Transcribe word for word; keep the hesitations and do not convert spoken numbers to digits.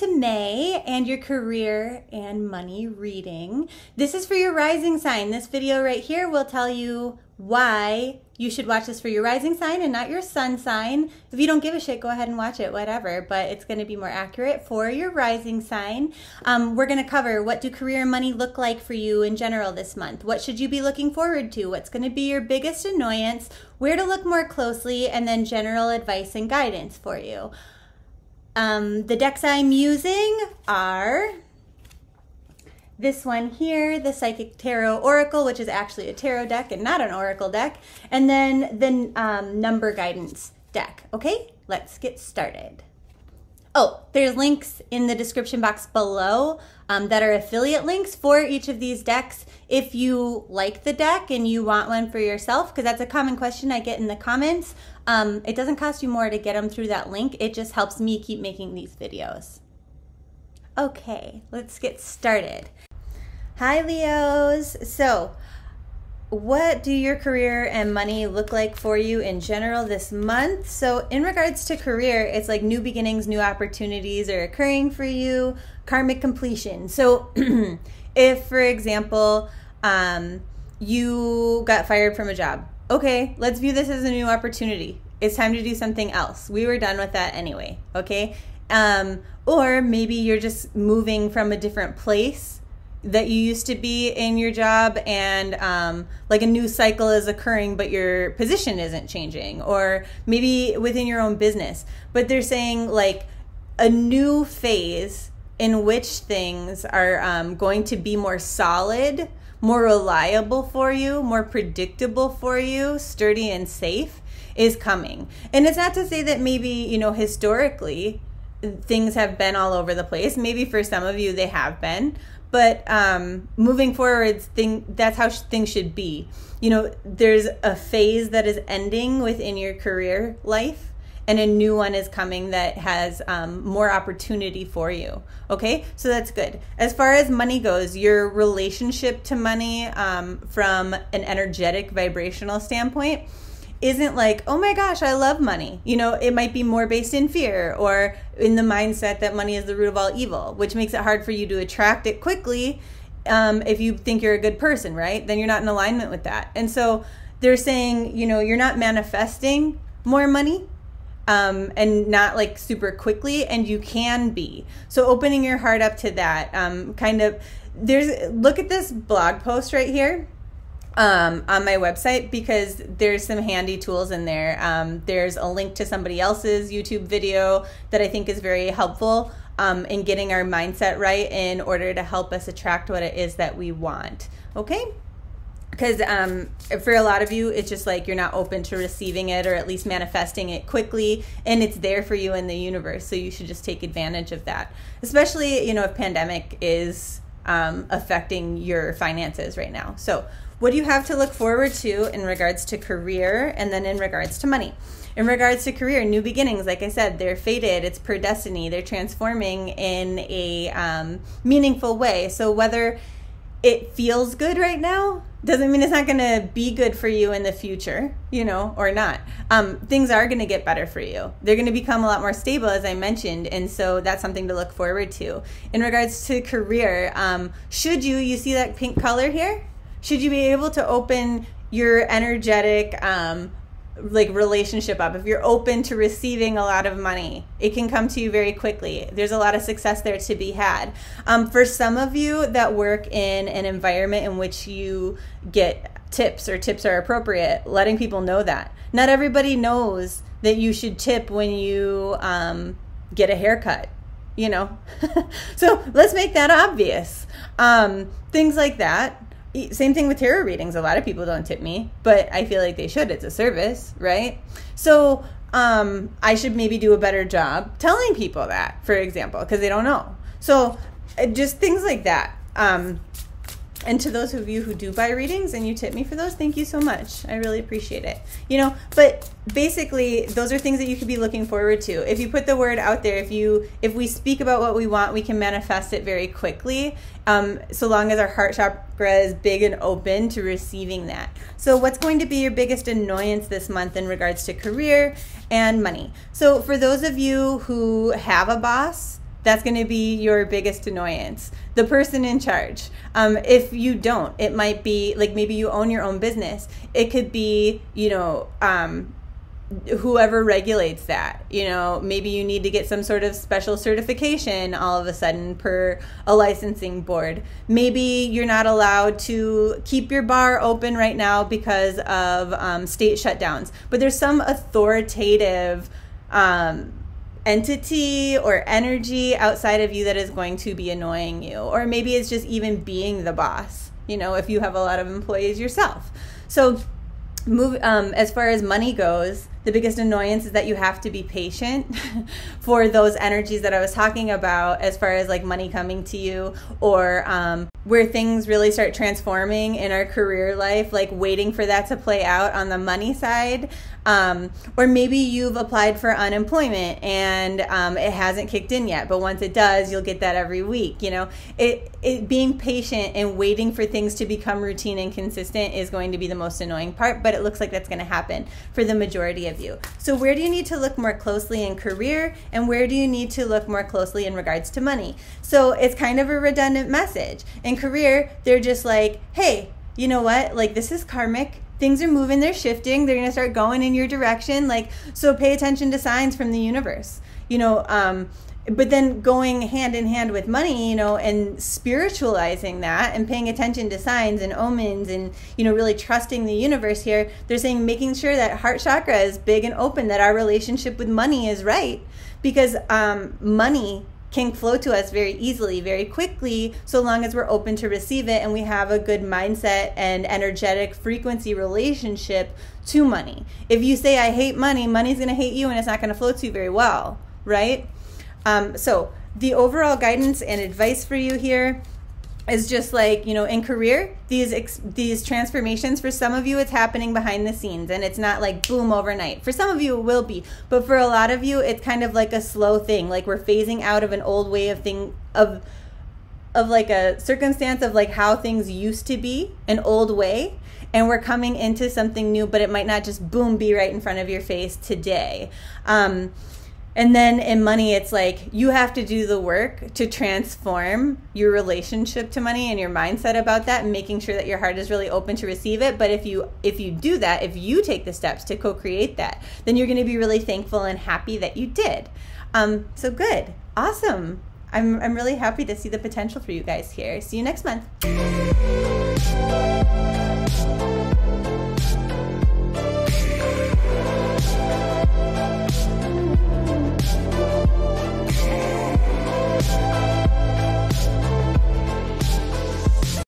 to May and your career and money reading. This is for your rising sign. This video right here will tell you why you should watch this for your rising sign and not your sun sign. If you don't give a shit, go ahead and watch it, whatever, but it's going to be more accurate for your rising sign. Um, we're going to cover what do career and money look like for you in general this month. What should you be looking forward to? What's going to be your biggest annoyance? Where to look more closely? And then general advice and guidance for you. Um, the decks I'm using are this one here, the Psychic Tarot Oracle, which is actually a tarot deck and not an oracle deck, and then the um, Number Guidance deck. Okay, let's get started. Oh, there's links in the description box below um, that are affiliate links for each of these decks. If you like the deck and you want one for yourself, because that's a common question I get in the comments, um, it doesn't cost you more to get them through that link. It just helps me keep making these videos. Okay, let's get started. Hi, Leos. So what do your career and money look like for you in general this month? So in regards to career, it's like new beginnings, new opportunities are occurring for you, karmic completion. So if, for example, um, you got fired from a job, okay, let's view this as a new opportunity. It's time to do something else. We were done with that anyway, okay? Um, or maybe you're just moving from a different place that you used to be in your job, and um, like a new cycle is occurring, but your position isn't changing, or maybe within your own business. But they're saying like a new phase in which things are um, going to be more solid, more reliable for you, more predictable for you, sturdy and safe is coming. And it's not to say that maybe, you know, historically things have been all over the place. Maybe for some of you they have been. But um, moving forward, thing, that's how sh things should be. You know, there's a phase that is ending within your career life, and a new one is coming that has um, more opportunity for you. Okay, so that's good. As far as money goes, your relationship to money um, from an energetic, vibrational standpoint isn't like, oh my gosh, I love money. You know, it might be more based in fear or in the mindset that money is the root of all evil, which makes it hard for you to attract it quickly. Um, if you think you're a good person, right? Then you're not in alignment with that. And so they're saying, you know, you're not manifesting more money um, and not like super quickly, and you can be. So opening your heart up to that um, kind of, there's, look at this blog post right here. Um, on my website, because there's some handy tools in there. Um, there's a link to somebody else's YouTube video that I think is very helpful um, in getting our mindset right in order to help us attract what it is that we want, okay? Because um, for a lot of you, it's just like you're not open to receiving it or at least manifesting it quickly, and it's there for you in the universe, so you should just take advantage of that. Especially, you know, if pandemic is um, affecting your finances right now. So what do you have to look forward to in regards to career and then in regards to money? In regards to career, new beginnings, like I said, they're fated, it's per destiny, they're transforming in a um, meaningful way. So whether it feels good right now doesn't mean it's not going to be good for you in the future, you know, or not. Um, things are going to get better for you. They're going to become a lot more stable, as I mentioned, and so that's something to look forward to. In regards to career, um, should you, you see that pink color here? Should you be able to open your energetic um, like relationship up? If you're open to receiving a lot of money, it can come to you very quickly. There's a lot of success there to be had. Um, for some of you that work in an environment in which you get tips or tips are appropriate, letting people know that. Not everybody knows that you should tip when you um, get a haircut. You know, so let's make that obvious. Um, things like that. Same thing with tarot readings. A lot of people don't tip me, but I feel like they should. It's a service, right? So um, I should maybe do a better job telling people that, for example, because they don't know. So just things like that. Um, and to those of you who do buy readings and you tip me for those, thank you so much. I really appreciate it. You know, but basically those are things that you could be looking forward to. If you put the word out there, if you if we speak about what we want, we can manifest it very quickly. Um, so long as our heart chakra is big and open to receiving that. So what's going to be your biggest annoyance this month in regards to career and money? So for those of you who have a boss, that's going to be your biggest annoyance. The person in charge. Um, if you don't, it might be like maybe you own your own business. It could be, you know, um, whoever regulates that. You know, maybe you need to get some sort of special certification all of a sudden per a licensing board. Maybe you're not allowed to keep your bar open right now because of um, state shutdowns. But there's some authoritative um, entity or energy outside of you that is going to be annoying you. Or maybe it's just even being the boss, you know, if you have a lot of employees yourself. So move um, as far as money goes, the biggest annoyance is that you have to be patient for those energies that I was talking about, as far as like money coming to you, or um, where things really start transforming in our career life, like waiting for that to play out on the money side. Um, or maybe you've applied for unemployment and um, it hasn't kicked in yet, but once it does, you'll get that every week. You know, it, it being patient and waiting for things to become routine and consistent is going to be the most annoying part, but it looks like that's going to happen for the majority of you. So where do you need to look more closely in career, and where do you need to look more closely in regards to money? So it's kind of a redundant message. In career, they're just like, hey, you know what? Like, this is karmic. Things are moving, they're shifting, they're gonna start going in your direction. Like, so pay attention to signs from the universe. You know, um, but then going hand in hand with money, you know, and spiritualizing that and paying attention to signs and omens and, you know, really trusting the universe here, they're saying making sure that heart chakra is big and open, that our relationship with money is right, because um, money can flow to us very easily, very quickly, so long as we're open to receive it and we have a good mindset and energetic frequency relationship to money. If you say, I hate money, money's gonna hate you and it's not gonna flow to you very well, right? Um, so the overall guidance and advice for you here is just like, you know, in career, these ex these transformations, for some of you, it's happening behind the scenes and it's not like boom overnight. For some of you, it will be, but for a lot of you, it's kind of like a slow thing. Like, we're phasing out of an old way of thing of of like a circumstance of like how things used to be, an old way, and we're coming into something new, but it might not just boom be right in front of your face today. Um, And then in money, it's like you have to do the work to transform your relationship to money and your mindset about that, and making sure that your heart is really open to receive it. But if you if you do that, if you take the steps to co-create that, then you're going to be really thankful and happy that you did. Um, so good. Awesome. I'm, I'm really happy to see the potential for you guys here. See you next month.